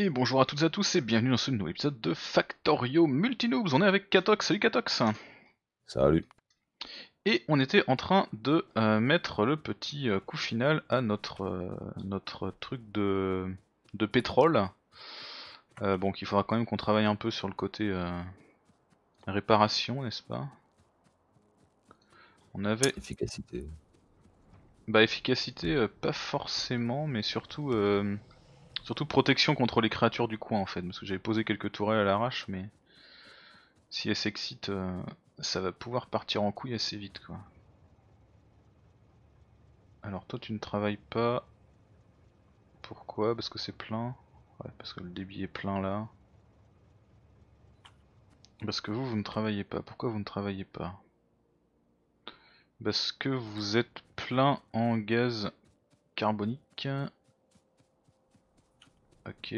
Et bonjour à toutes et à tous et bienvenue dans ce nouveau épisode de Factorio Multinoobs. On est avec Khat0x. Salut Khat0x. Salut. Et on était en train de mettre le petit coup final à notre truc de pétrole. Bon, qu'il faudra quand même qu'on travaille un peu sur le côté réparation, n'est-ce pas? On avait... Efficacité. Bah efficacité, pas forcément, mais surtout... Surtout protection contre les créatures du coin en fait, parce que j'avais posé quelques tourelles à l'arrache, mais si elles s'excitent, ça va pouvoir partir en couille assez vite quoi. Alors toi tu ne travailles pas, pourquoi? Parce que c'est plein, ouais, parce que le débit est plein là. Parce que vous ne travaillez pas, pourquoi vous ne travaillez pas? Parce que vous êtes plein en gaz carbonique. Ok,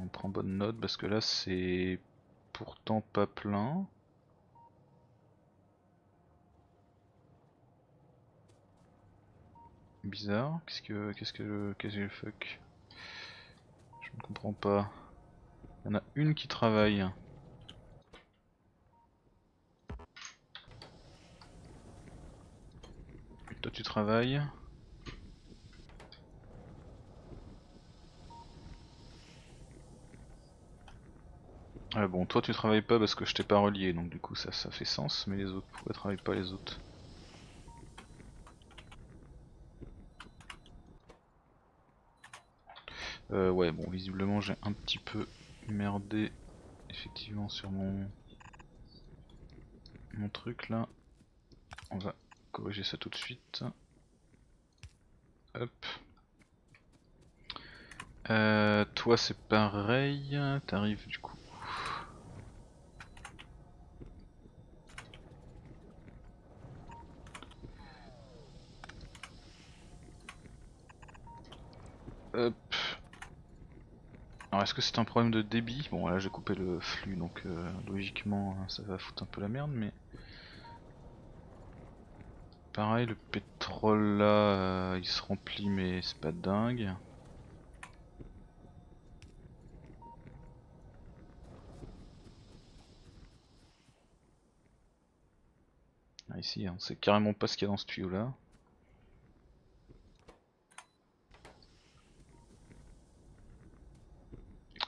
on prend bonne note parce que là c'est pourtant pas plein. Bizarre, qu'est-ce que le fuck? Je ne comprends pas. Il y en a une qui travaille. Et toi tu travailles. Ah bon, toi tu travailles pas parce que je t'ai pas relié, donc du coup ça fait sens, mais les autres, pourquoi travaillent pas les autres? Ouais, bon, visiblement j'ai un petit peu merdé, effectivement, sur mon truc là. On va corriger ça tout de suite. Hop. Toi c'est pareil, t'arrives du coup. Hop. Alors est-ce que c'est un problème de débit? Bon là j'ai coupé le flux donc logiquement ça va foutre un peu la merde, mais pareil le pétrole là il se remplit mais c'est pas dingue. Ah, ici on sait carrément pas ce qu'il y a dans ce tuyau là.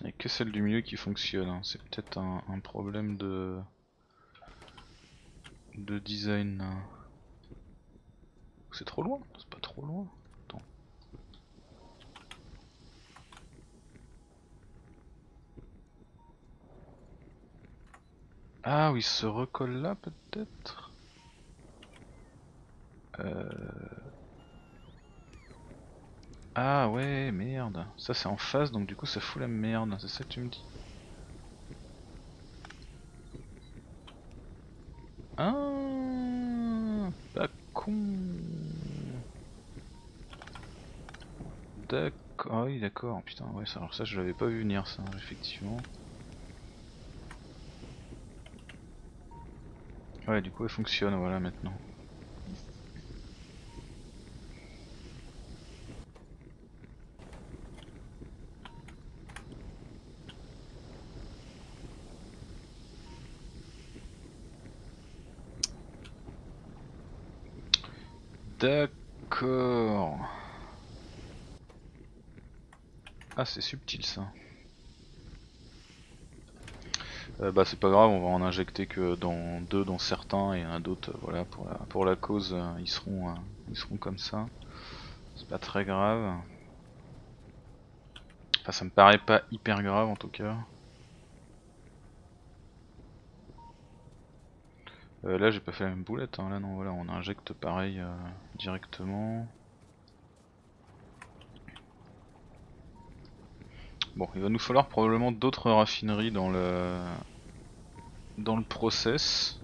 Et que celle du milieu qui fonctionne, hein. C'est peut-être un problème de design. C'est trop loin? C'est pas trop loin. Attends. Ah oui, se recolle là peut-être. Ah ouais merde, ça c'est en face donc du coup ça fout la merde, c'est ça que tu me dis? Ah pas con. D'accord, ah oui d'accord, putain ouais ça, alors ça je l'avais pas vu venir ça effectivement. Ouais du coup elle fonctionne voilà maintenant. D'accord. Ah c'est subtil ça. Bah c'est pas grave, on va en injecter que dans deux dans certains et un d'autres voilà pour la cause ils seront comme ça. C'est pas très grave. Enfin ça me paraît pas hyper grave en tout cas. Là j'ai pas fait la même boulette, hein. Là non voilà on injecte pareil directement. Bon il va nous falloir probablement d'autres raffineries dans le process.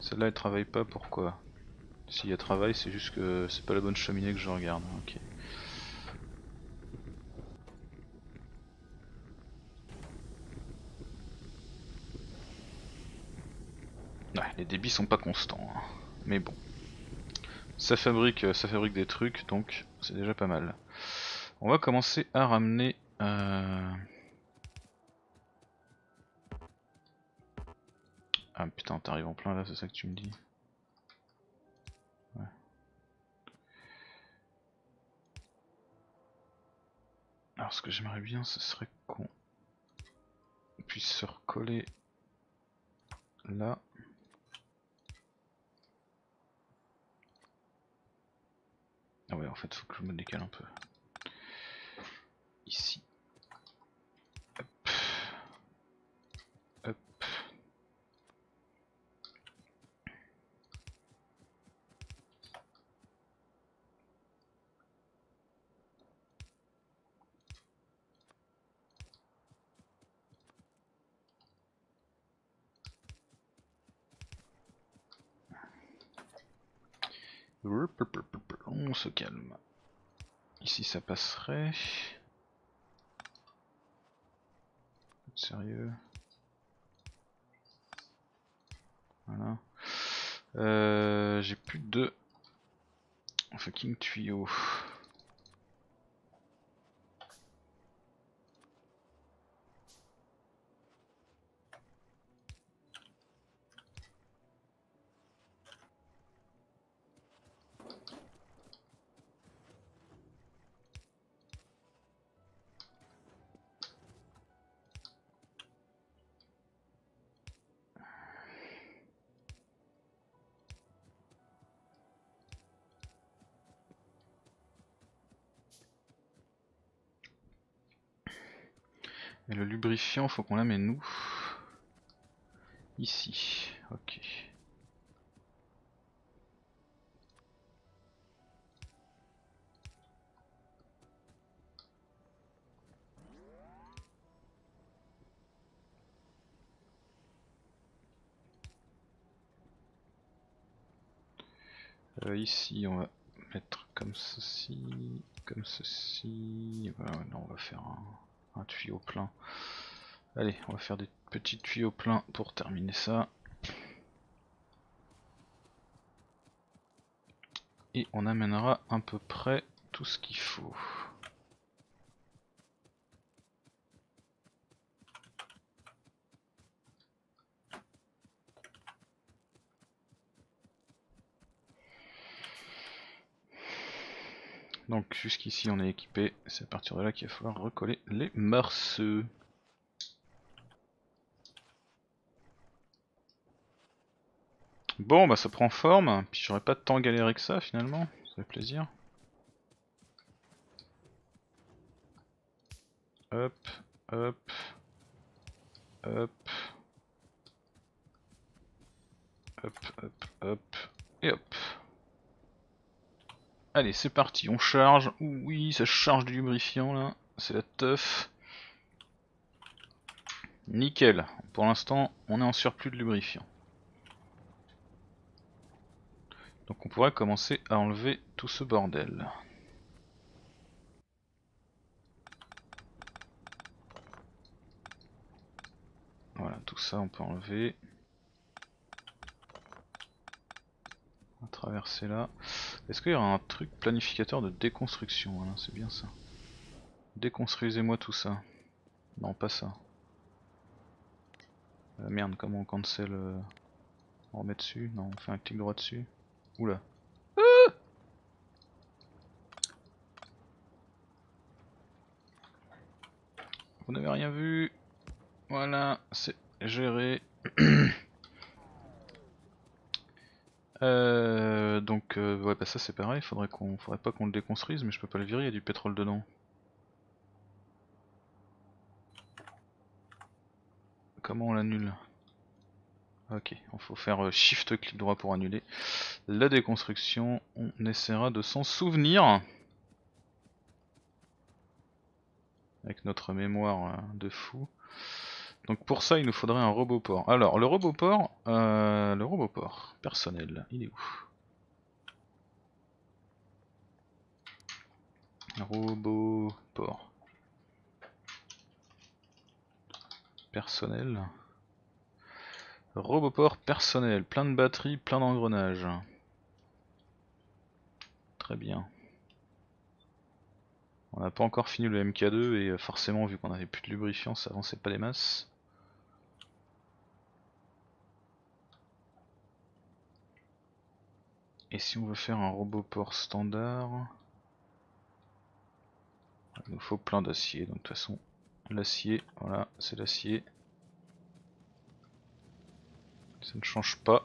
Celle-là elle travaille pas, pourquoi? S'il y a travail c'est juste que c'est pas la bonne cheminée que je regarde, ok. Les débits sont pas constants, hein. Mais bon, ça fabrique des trucs, donc c'est déjà pas mal. On va commencer à ramener... Ah putain, t'arrives en plein là, c'est ça que tu me dis. Ouais. Alors ce que j'aimerais bien, ce serait qu'on puisse se recoller là. Ah ouais, en fait, faut que je me décale un peu. Ici. Hop. Hop. On se calme. Ici ça passerait. Sérieux. Voilà. J'ai plus de fucking tuyaux. Et le lubrifiant, faut qu'on l'amène nous. Ici. Ok. Ici, on va mettre comme ceci, comme ceci. Voilà, non, on va faire un tuyau plein. Allez, on va faire des petits tuyaux pleins pour terminer ça. Et on amènera à peu près tout ce qu'il faut. Donc jusqu'ici on est équipé, c'est à partir de là qu'il va falloir recoller les morceaux. Bon bah ça prend forme, puis j'aurais pas tant galéré que ça finalement, ça fait plaisir. Hop, hop, hop, hop, hop, hop, et hop. Allez, c'est parti, on charge. Oui, ça charge du lubrifiant là, c'est la teuf. Nickel, pour l'instant on est en surplus de lubrifiant. Donc on pourrait commencer à enlever tout ce bordel. Voilà, tout ça on peut enlever. On va traverser là. Est-ce qu'il y aura un truc planificateur de déconstruction? Voilà, c'est bien ça. Déconstruisez-moi tout ça. Non, pas ça. Merde, comment on cancel? On remet dessus? Non, on fait un clic droit dessus. Oula. Ah, vous n'avez rien vu. Voilà, c'est géré. Ouais, bah ça c'est pareil, faudrait pas qu'on le déconstruise, mais je peux pas le virer, il y a du pétrole dedans. Comment on l'annule? Ok, il faut faire shift clic droit pour annuler. La déconstruction, on essaiera de s'en souvenir. Avec notre mémoire de fou. Donc pour ça il nous faudrait un roboport. Alors le roboport personnel, il est où? Roboport personnel. Roboport personnel, plein de batteries, plein d'engrenages. Très bien. On n'a pas encore fini le MK2 et forcément vu qu'on avait plus de lubrifiant ça avançait pas les masses. Et si on veut faire un robot port standard, il nous faut plein d'acier, donc de toute façon l'acier, voilà, c'est l'acier. Ça ne change pas.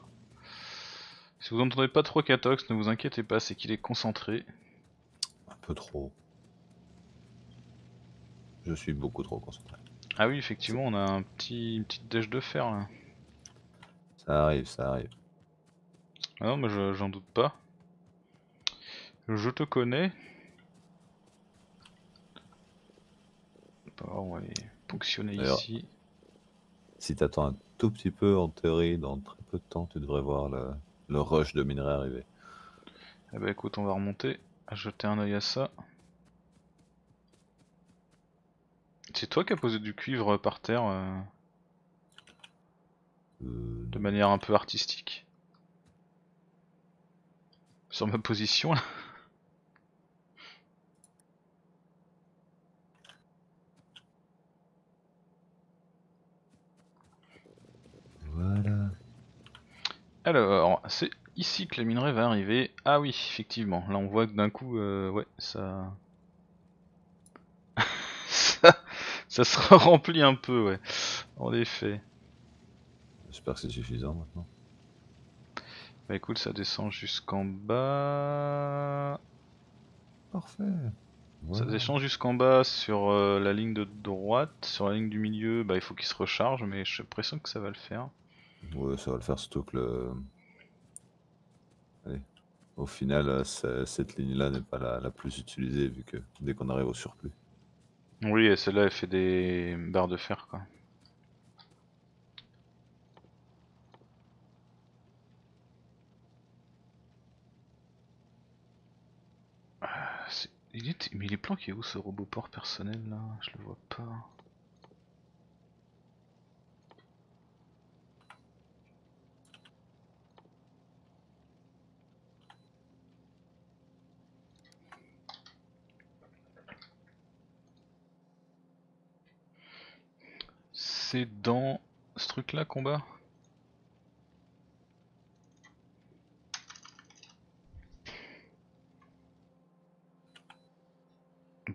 Si vous n'entendez pas trop Khat0x, ne vous inquiétez pas, c'est qu'il est concentré. Un peu trop. Je suis beaucoup trop concentré. Ah oui, effectivement, on a un une petite dèche de fer là. Ça arrive, ça arrive. Ah non, mais j'en doute pas. Je te connais. Bon, on va aller ponctionner ici. Si t'attends un tout petit peu, en théorie, dans très peu de temps, tu devrais voir le rush de minerais arriver. Eh bah écoute, on va remonter, jeter un œil à ça. C'est toi qui as posé du cuivre par terre de manière un peu artistique. Sur ma position là. Voilà. Alors, c'est ici que le minerai va arriver. Ah oui, effectivement. Là, on voit que d'un coup, ouais, ça... ça se remplit un peu, ouais. En effet. J'espère que c'est suffisant maintenant. Bah écoute, ça descend jusqu'en bas. Parfait. Voilà. Ça descend jusqu'en bas sur la ligne de droite, sur la ligne du milieu, bah il faut qu'il se recharge, mais j'ai l'impression que ça va le faire. Ouais, ça va le faire, surtout que le... Allez. Au final, cette ligne-là n'est pas la plus utilisée, vu que dès qu'on arrive au surplus. Oui, et celle-là, elle fait des barres de fer, quoi. Mais il est planqué où ce robot port personnel là? Je le vois pas. C'est dans ce truc là qu'on bat?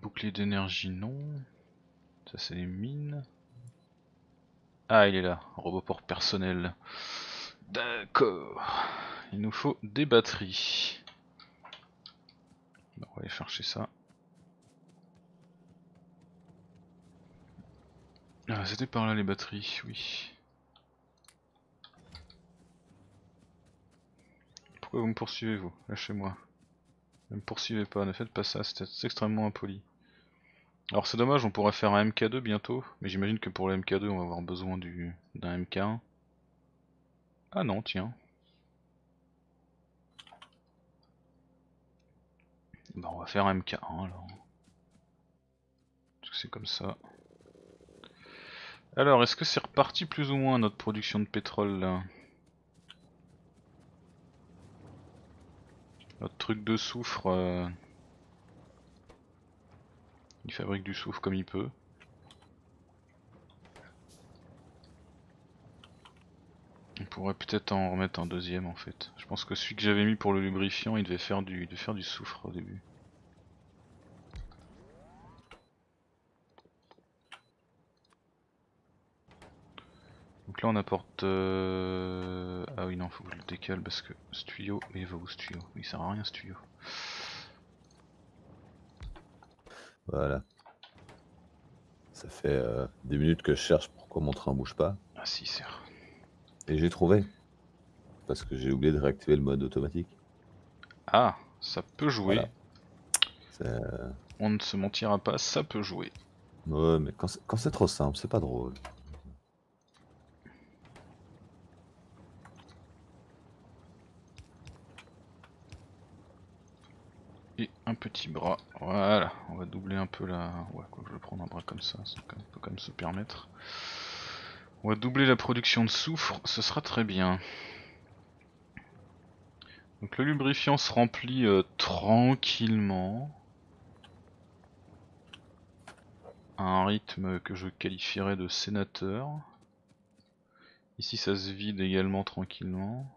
Bouclier d'énergie, non. Ça, c'est les mines. Ah, il est là. Robot port personnel. D'accord. Il nous faut des batteries. Bon, on va aller chercher ça. Ah, c'était par là les batteries, oui. Pourquoi vous me poursuivez, vous? Lâchez-moi. Ne me poursuivez pas, ne faites pas ça, c'est extrêmement impoli. Alors c'est dommage, on pourrait faire un MK2 bientôt, mais j'imagine que pour le MK2 on va avoir besoin d'un MK1. Ah non, tiens. Bah on va faire un MK1 alors. Parce que c'est comme ça. Alors, est-ce que c'est reparti plus ou moins notre production de pétrole là ? Notre truc de soufre, il fabrique du soufre comme il peut. On pourrait peut-être en remettre un deuxième en fait. Je pense que celui que j'avais mis pour le lubrifiant, il devait faire du soufre au début. Donc là on apporte... Ah oui non, faut que je le décale parce que ce tuyau... Mais il va où ce tuyau? Il sert à rien ce tuyau. Voilà. Ça fait 10 minutes que je cherche pourquoi mon train bouge pas. Ah si, il sert. Et j'ai trouvé. Parce que j'ai oublié de réactiver le mode automatique. Ah, ça peut jouer. Voilà. On ne se mentira pas, ça peut jouer. Ouais, mais quand c'est trop simple, c'est pas drôle. Et un petit bras, voilà, on va doubler un peu la... Ouais, quoi, je vais prendre un bras comme ça, ça peut quand même se permettre. On va doubler la production de soufre, ce sera très bien. Donc le lubrifiant se remplit tranquillement. à un rythme que je qualifierais de sénateur. Ici ça se vide également tranquillement.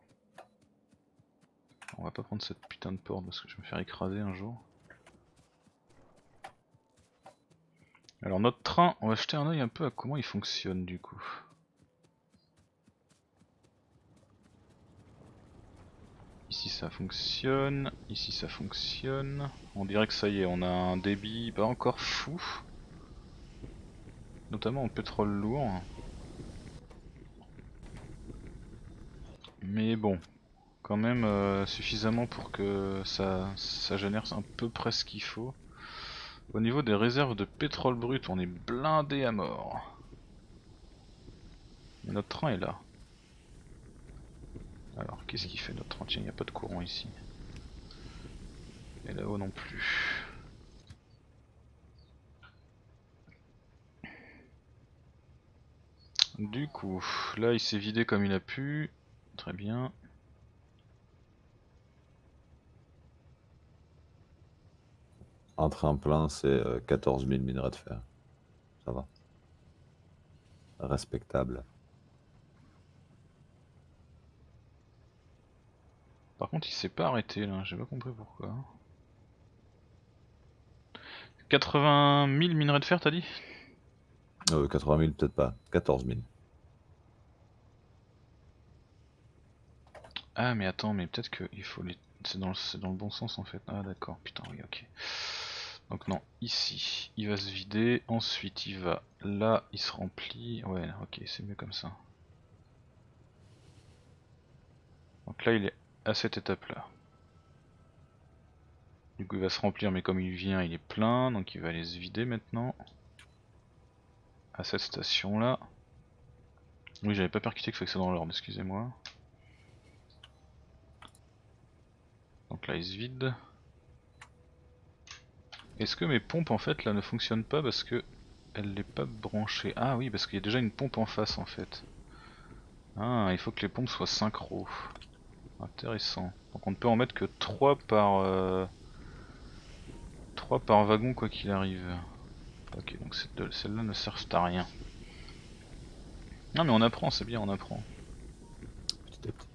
On va pas prendre cette putain de porte parce que je vais me faire écraser un jour. Alors notre train, on va jeter un œil un peu à comment il fonctionne du coup. Ici ça fonctionne, ici ça fonctionne. On dirait que ça y est, on a un débit pas encore fou. Notamment en pétrole lourd. Mais bon, quand même suffisamment pour que ça génère à peu près ce qu'il faut. Au niveau des réserves de pétrole brut, on est blindé à mort. Mais notre train est là. Alors, qu'est-ce qu'il fait notre train? Tiens, il n'y a pas de courant ici. Et là-haut non plus. Du coup, là il s'est vidé comme il a pu. Très bien. Un train plein, c'est 14 000 minerais de fer. Ça va. Respectable. Par contre, il s'est pas arrêté là, j'ai pas compris pourquoi. 80 000 minerais de fer, t'as dit? 80 000, peut-être pas. 14 000. Ah, mais attends, mais peut-être que il faut les. C'est dans le bon sens en fait. Ah d'accord, putain, oui, ok. Donc non, ici, il va se vider, ensuite il va là, il se remplit. Ouais, ok, c'est mieux comme ça. Donc là, il est à cette étape-là. Du coup, il va se remplir, mais comme il vient, il est plein, donc il va aller se vider maintenant. À cette station-là. Oui, j'avais pas percuté qu'il fallait que ça dans l'ordre, excusez-moi. Donc là il se vide. Est-ce que mes pompes en fait là ne fonctionnent pas parce que elle n'est pas branchée? Ah oui, parce qu'il y a déjà une pompe en face en fait. Ah, il faut que les pompes soient synchro. Intéressant. Donc on ne peut en mettre que 3 par 3 par wagon quoi qu'il arrive. Ok, donc celles-là ne servent à rien. Non mais on apprend, c'est bien, on apprend. Petit à petit.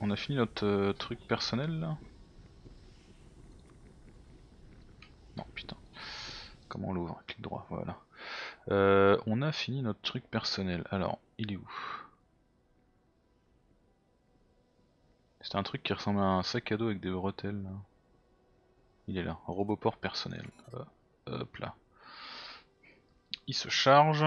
On a fini notre truc personnel là? Non putain. Comment on l'ouvre? Clic droit, voilà. On a fini notre truc personnel. Alors, il est où? C'était un truc qui ressemblait à un sac à dos avec des bretelles là. Il est là, Roboport personnel. Hop là. Il se charge.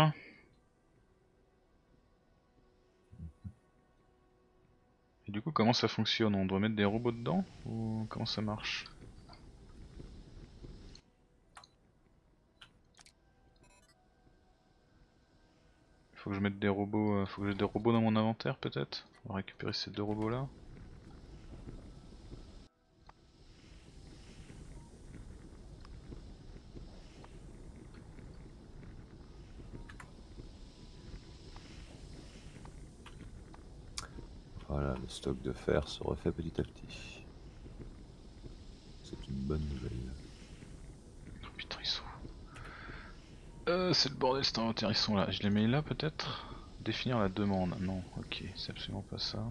Et du coup, comment ça fonctionne? On doit mettre des robots dedans? Ou comment ça marche? Il faut que je mette des robots. Faut que j'ai des robots dans mon inventaire peut-être? On va récupérer ces deux robots là. Voilà, le stock de fer se refait petit à petit. C'est une bonne nouvelle. Oh putain, ils sont où? C'est le bordel cet inventaire, ils sont là. Je les mets là peut-être? Définir la demande. Non, ok, c'est absolument pas ça.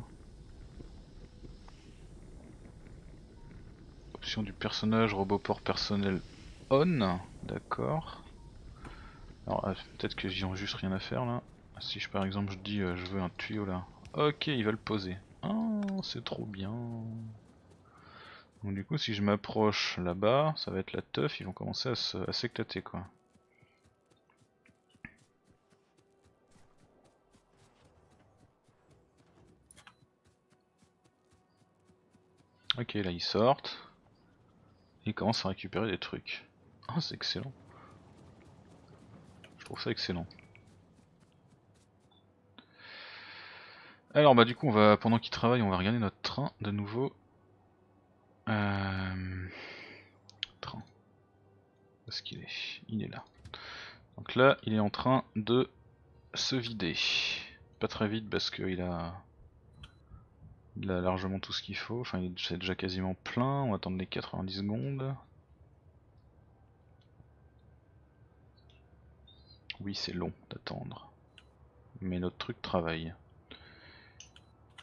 Option du personnage, Roboport personnel on. D'accord. Alors peut-être que j'y ai juste rien à faire là. Si je par exemple je dis je veux un tuyau là. Ok, il va le poser. Oh, c'est trop bien. Donc du coup, si je m'approche là-bas, ça va être la teuf, ils vont commencer à s'éclater quoi. Ok, là ils sortent. Ils commencent à récupérer des trucs. Oh, c'est excellent. Je trouve ça excellent. Alors bah du coup on va, pendant qu'il travaille, on va regarder notre train de nouveau. Train. Où est-ce qu'il est? Il est là. Donc là il est en train de se vider. Pas très vite parce qu'il a Il a largement tout ce qu'il faut, enfin c'est déjà quasiment plein, on va attendre les 90 secondes. Oui, c'est long d'attendre. Mais notre truc travaille.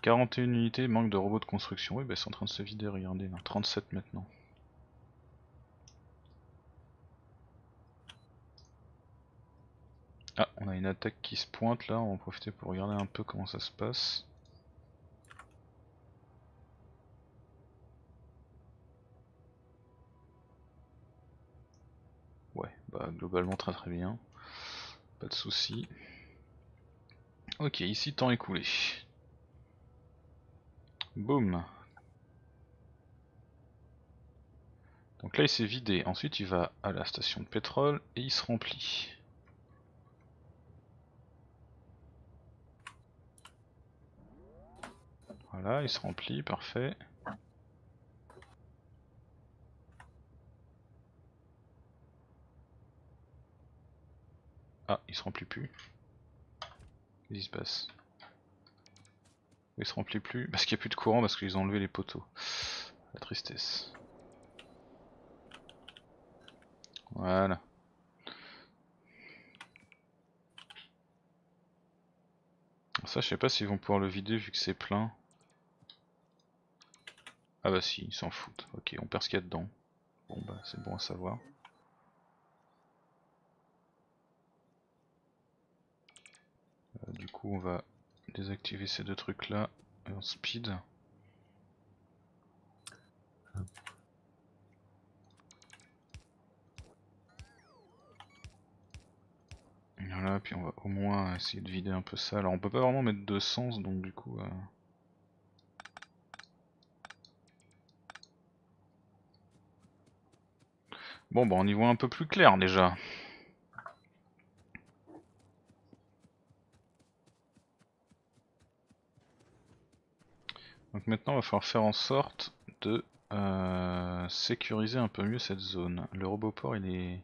41 unités, manque de robots de construction. Oui, bah, ils sont en train de se vider, regardez, là, 37 maintenant. Ah, on a une attaque qui se pointe là, on va en profiter pour regarder un peu comment ça se passe. Ouais, bah globalement très très bien. Pas de soucis. Ok, ici temps écoulé. Boum. Donc là il s'est vidé, ensuite il va à la station de pétrole et il se remplit. Voilà, il se remplit, parfait. Ah, il se remplit plus. Qu'est-ce qui se passe? Il se remplit plus parce qu'il n'y a plus de courant, parce qu'ils ont enlevé les poteaux. La tristesse. Voilà. Ça, je sais pas s'ils vont pouvoir le vider vu que c'est plein. Ah bah si, ils s'en foutent. Ok, on perd ce qu'il y a dedans. Bon bah c'est bon à savoir. Du coup on va désactiver ces deux trucs là en speed. Voilà, puis on va au moins essayer de vider un peu ça. Alors on peut pas vraiment mettre de sens donc du coup... Bon bah on y voit un peu plus clair déjà. Donc maintenant il va falloir faire en sorte de sécuriser un peu mieux cette zone. Le roboport il est...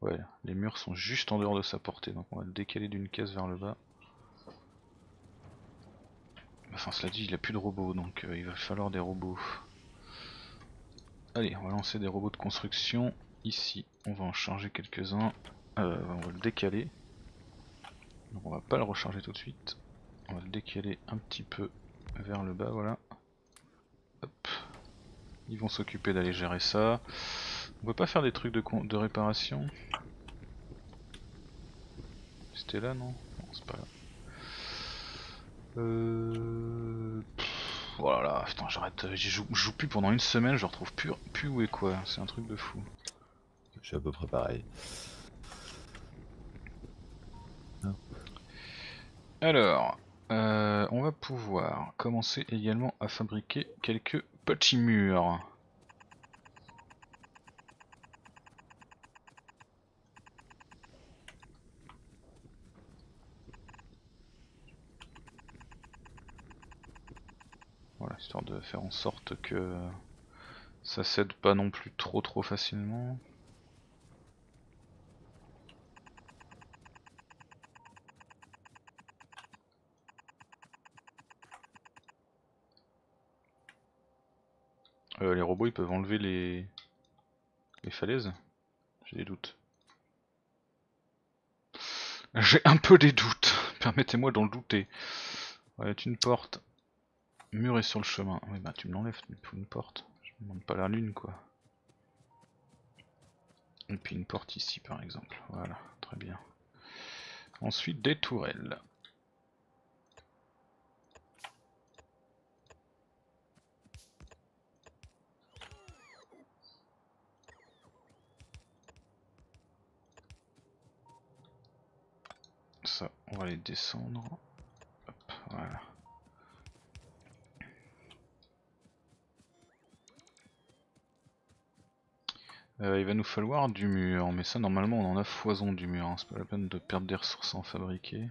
Ouais, les murs sont juste en dehors de sa portée, donc on va le décaler d'une case vers le bas. Enfin cela dit, il a plus de robots, donc il va falloir des robots. Allez, on va lancer des robots de construction. Ici on va en charger quelques-uns, on va le décaler, donc on va pas le recharger tout de suite, on va le décaler un petit peu vers le bas, voilà. Hop. Ils vont s'occuper d'aller gérer ça. On peut pas faire des trucs de réparation. C'était là non? Non c'est pas là. Voilà, putain j'arrête, je joue plus pendant une semaine, je retrouve plus où et quoi, c'est un truc de fou. Je suis à peu près pareil. Alors, on va pouvoir commencer également à fabriquer quelques petits murs. Voilà, histoire de faire en sorte que ça cède pas non plus trop facilement. Les robots ils peuvent enlever les falaises? J'ai des doutes. J'ai un peu des doutes, permettez-moi d'en douter. Voilà, ouais, une porte. Mur est sur le chemin. Oui bah tu me l'enlèves, tu me fous une porte. Je me demande pas la lune quoi. Et puis une porte ici par exemple. Voilà, très bien. Ensuite des tourelles. Ça, on va les descendre. Hop, voilà. Il va nous falloir du mur, mais ça normalement on en a foison du mur, hein. C'est pas la peine de perdre des ressources à en fabriquer.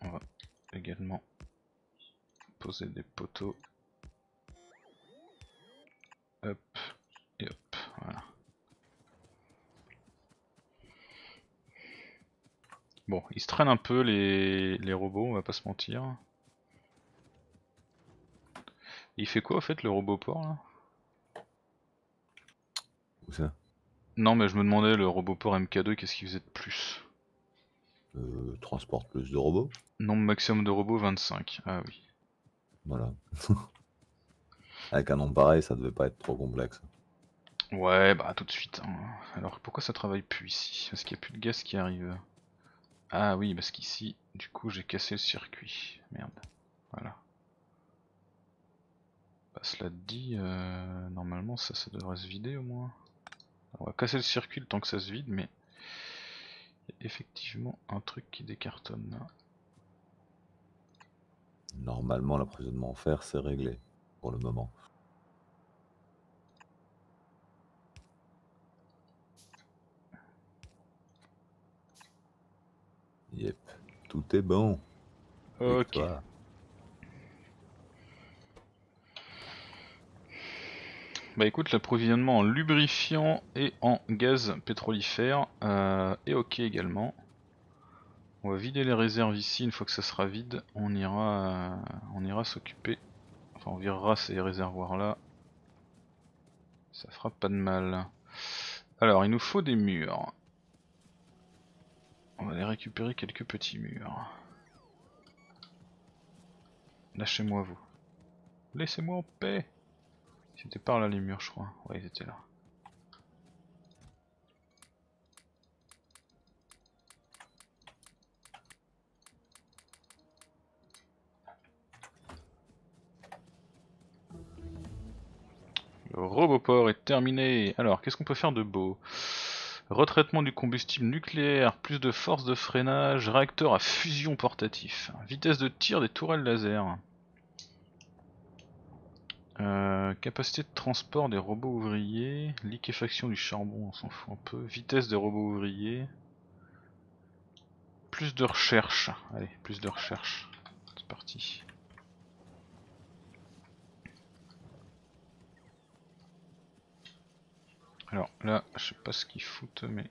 On va également poser des poteaux. Hop. Et hop, voilà. Bon, ils se traînent un peu les robots, on va pas se mentir. Il fait quoi en fait le robot porc là? Où ça? Non mais je me demandais le robot porc MK2 qu'est-ce qu'il faisait de plus? Transporte plus de robots. Nombre maximum de robots 25, ah oui. Voilà. Avec un nom pareil ça devait pas être trop complexe. Ouais bah tout de suite hein. Alors pourquoi ça travaille plus ici? Parce qu'il n'y a plus de gaz qui arrive. Ah oui parce qu'ici du coup j'ai cassé le circuit. Merde. Voilà. Bah, cela dit, normalement ça devrait se vider au moins. Alors, on va casser le circuit le temps que ça se vide, mais il y a effectivement un truc qui décartonne là. Normalement l'emprisonnement en fer c'est réglé pour le moment. Yep, tout est bon. Ok. Bah écoute, l'approvisionnement en lubrifiant et en gaz pétrolifère est ok également. On va vider les réserves ici, une fois que ça sera vide, on ira s'occuper, enfin on virera ces réservoirs là. Ça fera pas de mal. Alors il nous faut des murs. On va aller récupérer quelques petits murs. Lâchez-moi vous. Laissez-moi en paix. C'était par là les murs je crois, ouais ils étaient là. Le Roboport est terminé. Alors qu'est-ce qu'on peut faire de beau? Retraitement du combustible nucléaire, plus de force de freinage, réacteur à fusion portatif, vitesse de tir des tourelles laser. Capacité de transport des robots ouvriers, liquéfaction du charbon, on s'en fout un peu, vitesse des robots ouvriers, plus de recherche, allez, plus de recherche, c'est parti. Alors là, je sais pas ce qu'ils foutent, mais...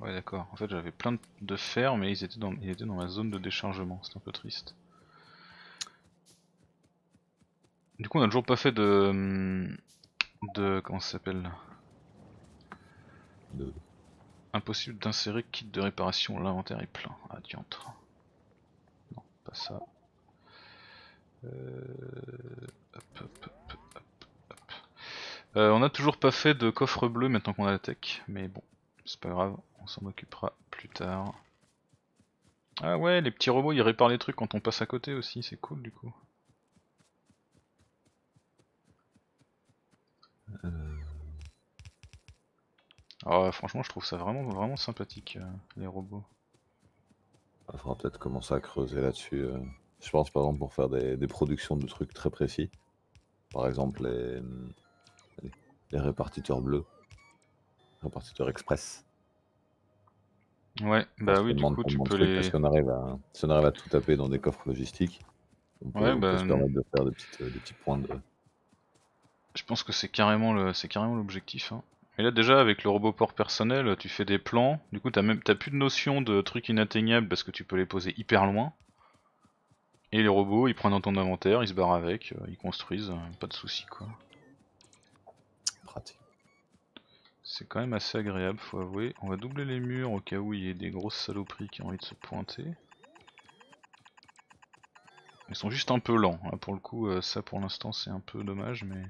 Ouais d'accord, en fait j'avais plein de fer mais ils étaient dans ma zone de déchargement, c'est un peu triste. Du coup on a toujours pas fait de comment ça s'appelle de... Impossible d'insérer kit de réparation, l'inventaire est plein. Ah diantre. Non, pas ça. Hop, hop, hop, hop, hop. On a toujours pas fait de coffre bleu maintenant qu'on a la tech, mais bon. C'est pas grave, on s'en occupera plus tard. Ah ouais, les petits robots ils réparent les trucs quand on passe à côté aussi, c'est cool du coup. Oh, franchement je trouve ça vraiment sympathique les robots. Il faudra peut-être commencer à creuser là-dessus. Je pense par exemple pour faire des productions de trucs très précis. Par exemple les répartiteurs bleus. Répartiteur express. Ouais, bah oui, du coup tu peux les... Si on arrive à tout taper dans des coffres logistiques, on peut se permettre de faire des petits points de... Je pense que c'est carrément l'objectif. Hein. Et là déjà avec le roboport personnel, tu fais des plans, du coup t'as plus de notion de trucs inatteignables parce que tu peux les poser hyper loin. Et les robots, ils prennent dans ton inventaire, ils se barrent avec, ils construisent, pas de soucis quoi. Pratique. C'est quand même assez agréable, faut avouer. On va doubler les murs au cas où il y ait des grosses saloperies qui ont envie de se pointer. Ils sont juste un peu lents, hein. Pour le coup, ça pour l'instant c'est un peu dommage, mais...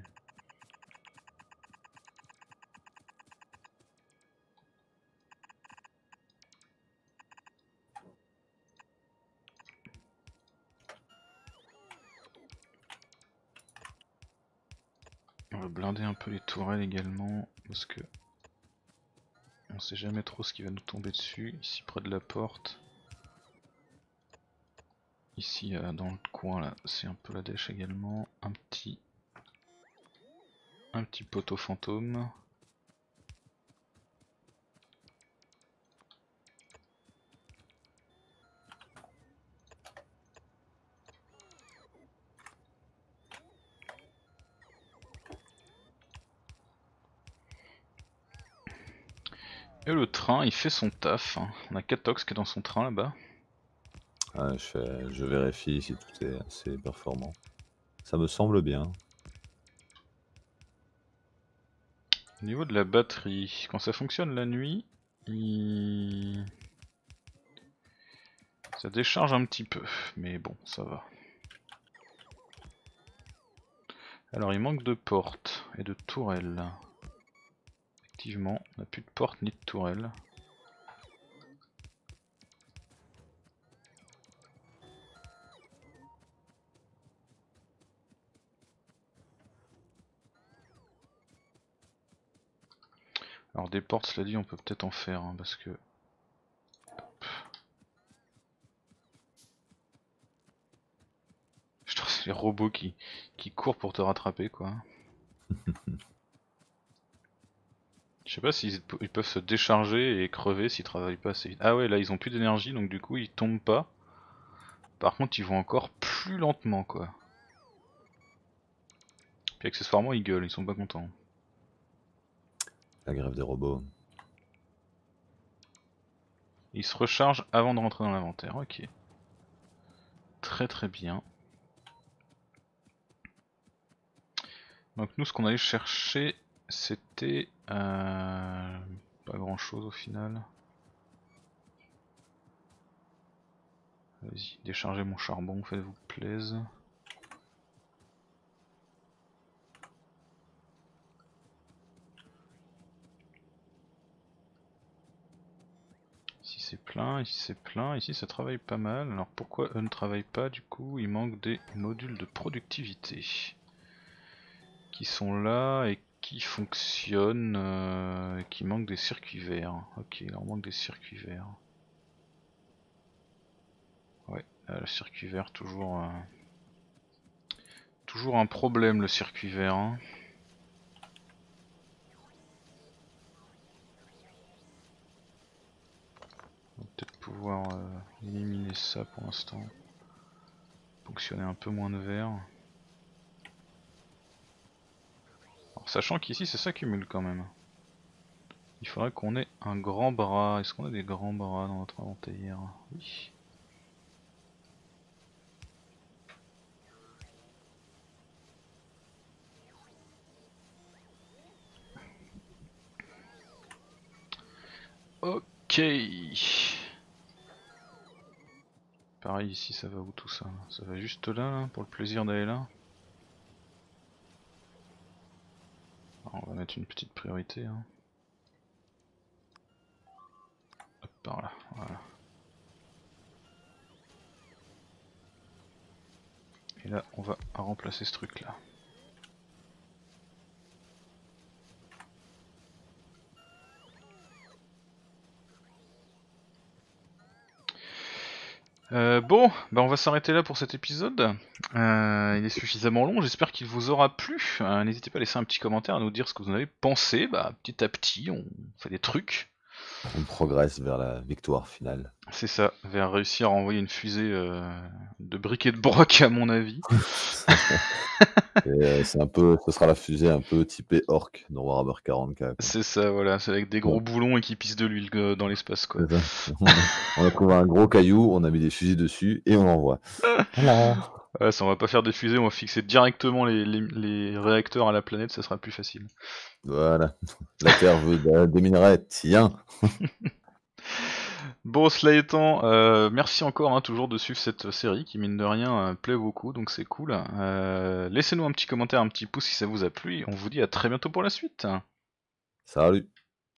On va blinder un peu les tourelles également, parce que... On sait jamais trop ce qui va nous tomber dessus, ici près de la porte. Ici dans le coin là, c'est un peu la dèche également. Un petit poteau fantôme. Et le train, il fait son taf. On a Khat0x qui est dans son train là-bas. Ah, je vérifie si tout est assez performant. Ça me semble bien. Au niveau de la batterie, quand ça fonctionne la nuit, ça décharge un petit peu, mais bon, ça va. Alors il manque de portes et de tourelles. Effectivement, on n'a plus de portes ni de tourelles. Alors des portes, cela dit, on peut peut-être en faire, hein, parce que... Hop. Je trouve que c'est les robots qui courent pour te rattraper, quoi. Je sais pas s'ils peuvent se décharger et crever s'ils travaillent pas assez vite. Ah ouais, là ils ont plus d'énergie, donc du coup ils tombent pas. Par contre ils vont encore plus lentement, quoi. Puis accessoirement ils gueulent, ils sont pas contents. La grève des robots. Ils se rechargent avant de rentrer dans l'inventaire, ok. Très très bien. Donc nous ce qu'on allait chercher c'était... pas grand chose au final. Vas-y, déchargez mon charbon, faites-vous plaisir. C'est plein, ici c'est plein, ici ça travaille pas mal. Alors pourquoi eux ne travaillent pas du coup? Il manque des modules de productivité qui sont là et qui fonctionnent, qui manquent des circuits verts. Ok, il leur manque des circuits verts. Ouais, le circuit vert toujours, toujours un problème le circuit vert. Hein. On va peut-être pouvoir éliminer ça pour l'instant. Fonctionner un peu moins de verre. Alors, sachant qu'ici ça s'accumule quand même. Il faudrait qu'on ait un grand bras. Est-ce qu'on a des grands bras dans notre inventaire? Oui. Ok. Ok. Pareil ici, ça va où tout ça? Ça va juste là, là pour le plaisir d'aller là. Alors, on va mettre une petite priorité. Hein. Hop, par là, voilà. Et là, on va remplacer ce truc là. Bon, bah on va s'arrêter là pour cet épisode, il est suffisamment long, j'espère qu'il vous aura plu, n'hésitez pas à laisser un petit commentaire, à nous dire ce que vous en avez pensé, bah, petit à petit on fait des trucs. On progresse vers la victoire finale. C'est ça, vers réussir à envoyer une fusée de briquet de broc à mon avis. C'est un peu, ce sera la fusée un peu typée orc dans Warhammer 44. C'est ça, voilà, c'est avec des gros boulons et qui pissent de l'huile dans l'espace quoi. On a trouvé un gros caillou, on a mis des fusées dessus et on l'envoie. Ouais, ça, on va pas faire des fusées, on va fixer directement les réacteurs à la planète, ça sera plus facile. Voilà, la Terre veut des minerais, tiens. Bon, cela étant, merci encore hein, toujours de suivre cette série qui mine de rien plaît beaucoup, donc c'est cool. Laissez-nous un petit commentaire, un petit pouce si ça vous a plu, et on vous dit à très bientôt pour la suite. Salut.